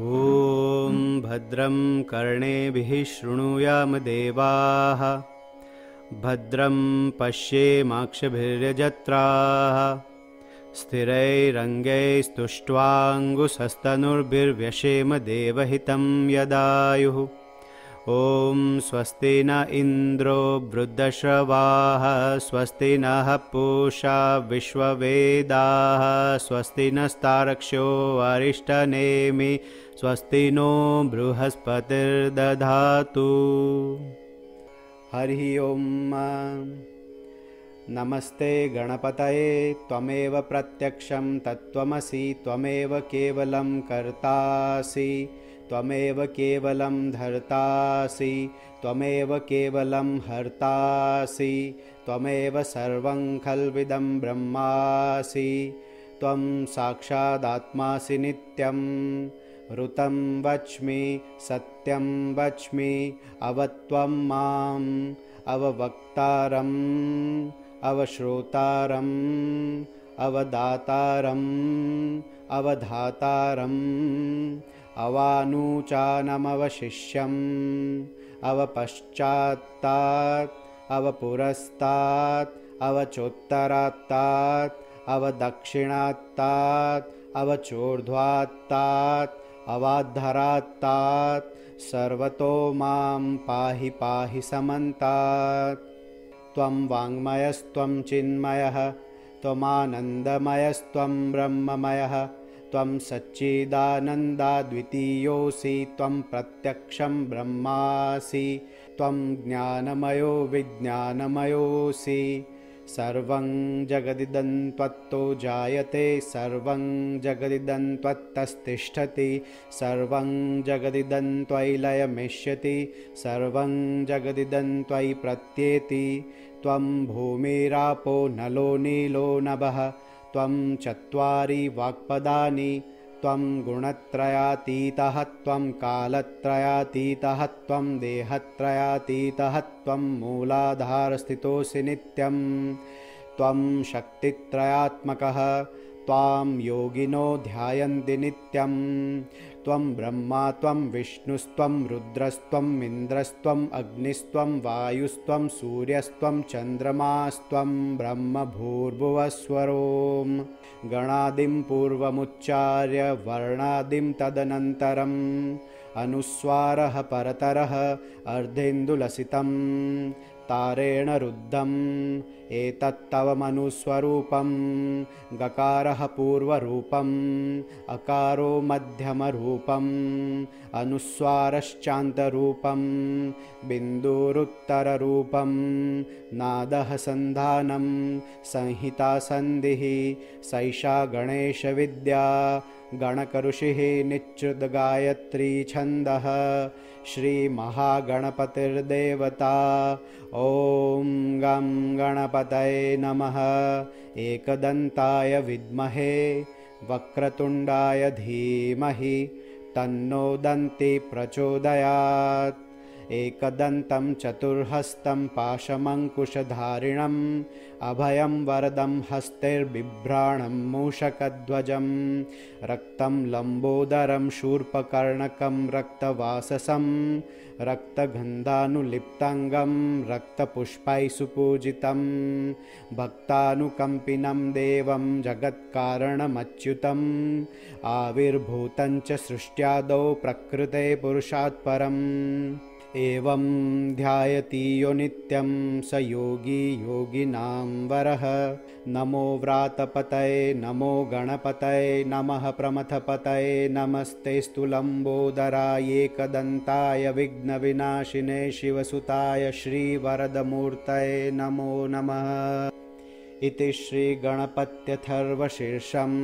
ॐ भद्रं कर्णेभिः शृणुयाम देवाः भद्रं पश्येमाक्षभिर्यजत्राः स्थिरैरङ्गैस्तुष्ट्वाङ्गुशस्तनुर्भिर्व्यशेम देवहितं यदायुः। ॐ स्वस्ति न इन्द्रो वृद्धश्रवाः स्वस्ति नः पूषा विश्ववेदाः स्वस्ति नस्तार्क्ष्यो अरिष्टनेमि स्वस्ति नो बृहस्पतिर्दधातु। हरिः ॐ। नमस्ते गणपतये। त्वमेव प्रत्यक्षं तत्त्वमसि त्वमेव केवलं कर्तासि त्वमेव केवलं धर्तासि त्वमेव केवलं हर्तासि त्वमेव सर्वं खल्विदं ब्रह्मासि। त्वं साक्षादात्मासि नित्यं ऋतं वच्मि सत्यं वच्मि अवत्वं माम् अववक्तारं अवश्रोतारं अवदातारं अवधातारं अवानुचानमवशिष्यम् अवपश्चात्तात् अवपुरस्तात् अवचोत्तरात्तात् अवदक्षिणात्तात् अवचोर्ध्वात्तात् अवाद्धरात्तात् सर्वतो मां पाहि पाहि समन्तात्। त्वं वाङ्मयस्त्वं चिन्मयः त्वमानन्दमयस्त्वं ब्रह्ममयः त्वं सच्चिदानन्दाद्वितीयोऽसि त्वं प्रत्यक्षं ब्रह्मासि त्वं ज्ञानमयो विज्ञानमयोऽसि। सर्वं जगदिदं त्वत्तो जायते सर्वं जगदिदं त्वत्तस्तिष्ठति सर्वं जगदिदं त्वयि लयमिष्यति सर्वं जगदिदं त्वयि प्रत्येति। त्वं भूमिरापो नलो नीलो नभः त्वं चत्वारि वाक्पदानि त्वं गुणत्रयातीतः त्वं कालत्रयातीतः त्वं देहत्रयातीतः त्वं मूलाधारस्थितोऽसि नित्यं त्वं शक्तित्रयात्मकः त्वां योगिनो ध्यायन्ति नित्यं त्वं ब्रह्मा त्वं विष्णुस्त्वं रुद्रस्त्वम् इन्द्रस्त्वम् अग्निस्त्वं वायुस्त्वं सूर्यस्त्वं चन्द्रमास्त्वं ब्रह्म भूर्भुवस्वरोम्। गणादिं पूर्वमुच्चार्य वर्णादिं तदनन्तरम् अनुस्वारः परतरः अर्धेन्दुलसितं तारेण रुद्धम् एतत्तव मनुस्वरूपं गकारः पूर्वरूपम् अकारो मध्यमरूपम् अनुस्वारश्चान्तरूपं बिन्दुरुत्तररूपं नादः सन्धानं संहिता सन्धिः सैषा गणेशविद्या गणकऋषिः निच्युतगायत्री छन्दः श्रीमहागणपतिर्देवता। ॐ गं गणपतये नमः। एकदन्ताय विद्महे वक्रतुण्डाय धीमहि तन्नो दन्ति प्रचोदयात्। एकदन्तं चतुर्हस्तं पाशमङ्कुशधारिणम् अभयं वरदं हस्तेर्बिभ्राणं मूषकध्वजं रक्तं लम्बोदरं शूर्पकर्णकं रक्तवाससं रक्तगन्धानुलिप्ताङ्गं रक्तपुष्पैः सुपूजितं भक्तानुकम्पिनं देवं जगत्कारणमच्युतम् आविर्भूतं च सृष्ट्यादौ प्रकृते पुरुषात् परम्। एवं ध्यायति यो नित्यं स योगी योगिनां वरः। नमो व्रातपतये नमो गणपतये नमः प्रमथपतये नमस्तेऽस्तु लम्बोदरायेकदन्ताय विघ्नविनाशिने शिवसुताय श्रीवरदमूर्तये नमो नमः। इति श्रीगणपत्यथर्वशीर्षम्।